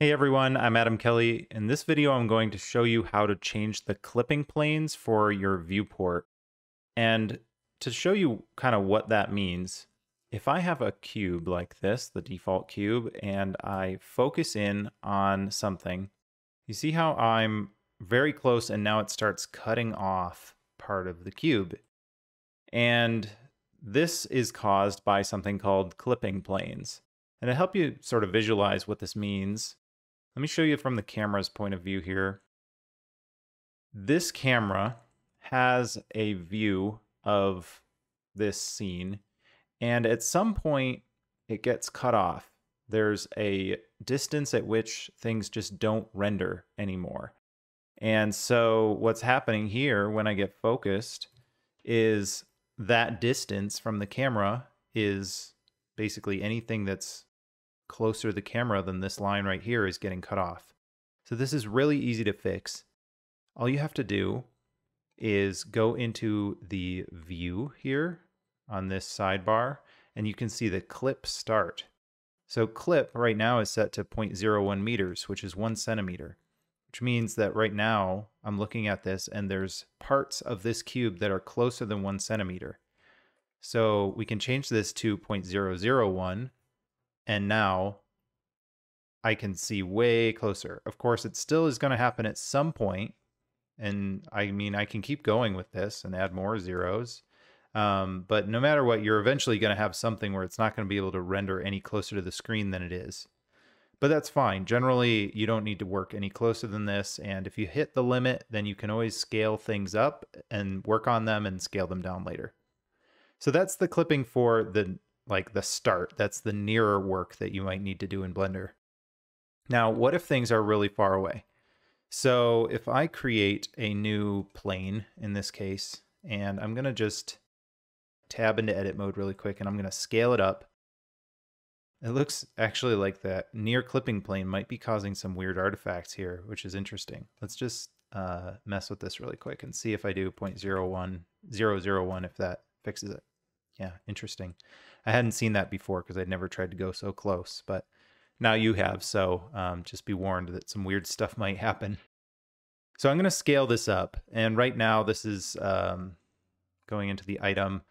Hey everyone, I'm Adam Kelly. In this video, I'm going to show you how to change the clipping planes for your viewport. And to show you kind of what that means, if I have a cube like this, the default cube, and I focus in on something, you see how I'm very close and now it starts cutting off part of the cube. And this is caused by something called clipping planes. And to help you sort of visualize what this means, let me show you from the camera's point of view here. This camera has a view of this scene, and at some point it gets cut off. There's a distance at which things just don't render anymore. And so what's happening here when I get focused is that distance from the camera is basically anything that's closer to the camera than this line right here is getting cut off. So this is really easy to fix. All you have to do is go into the view here on this sidebar, and you can see the clip start. So clip right now is set to 0.01 meters, which is 1 centimeter, which means that right now I'm looking at this and there's parts of this cube that are closer than 1 centimeter. So we can change this to 0.001. And now I can see way closer. Of course, it still is going to happen at some point. And I mean, I can keep going with this and add more zeros. But no matter what, you're eventually going to have something where it's not going to be able to render any closer to the screen than it is. But that's fine. Generally, you don't need to work any closer than this. And if you hit the limit, then you can always scale things up and work on them and scale them down later. So that's the clipping for the start. That's the nearer work that you might need to do in Blender. Now, what if things are really far away? So if I create a new plane in this case, and I'm going to just tab into edit mode really quick, and I'm going to scale it up. It looks actually like that near clipping plane might be causing some weird artifacts here, which is interesting. Let's just mess with this really quick and see if I do 0.001, if that fixes it. Yeah, interesting. I hadn't seen that before because I'd never tried to go so close, but now you have, so just be warned that some weird stuff might happen. So I'm going to scale this up, and right now this is going into the item.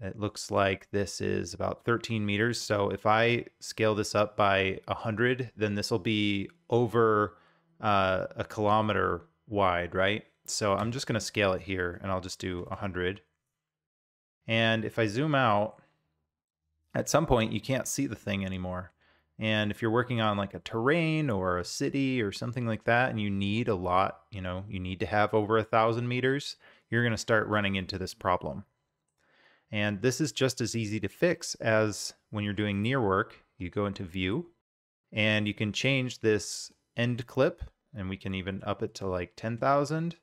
It looks like this is about 13 meters, so if I scale this up by 100, then this will be over a kilometer wide, right? So I'm just going to scale it here, and I'll just do 100. And if I zoom out, at some point you can't see the thing anymore. And if you're working on like a terrain or a city or something like that, and you need a lot, you know, you need to have over 1,000 meters, you're going to start running into this problem. And this is just as easy to fix as when you're doing near work. You go into view and you can change this end clip, and we can even up it to like 10,000.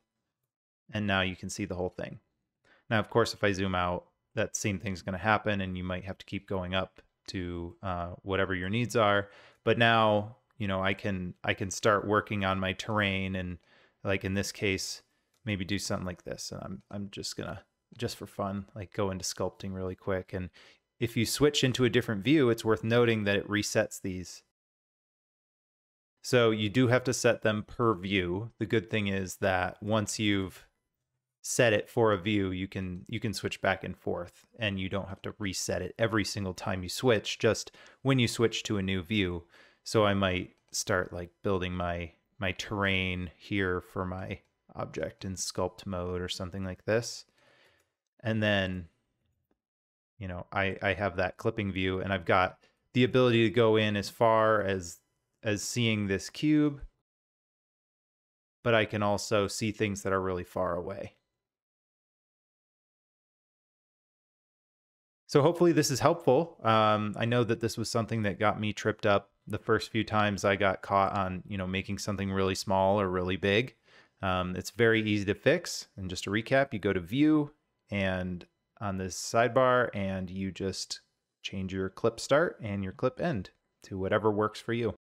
And now you can see the whole thing. Now, of course, if I zoom out, that same thing's going to happen, and you might have to keep going up to whatever your needs are. But now, you know, I can start working on my terrain, and like in this case, maybe do something like this. And I'm just gonna, just for fun, like go into sculpting really quick. And if you switch into a different view, it's worth noting that it resets these. So you do have to set them per view. The good thing is that once you've set it for a view, you can switch back and forth, and you don't have to reset it every single time you switch, just when you switch to a new view. So I might start like building my terrain here for my object in sculpt mode or something like this. And then, you know, I have that clipping view, and I've got the ability to go in as far as seeing this cube, but I can also see things that are really far away. So hopefully this is helpful. I know that this was something that got me tripped up the first few times I got caught on, you know, making something really small or really big. It's very easy to fix. And just to recap, you go to view and on this sidebar, and you just change your clip start and your clip end to whatever works for you.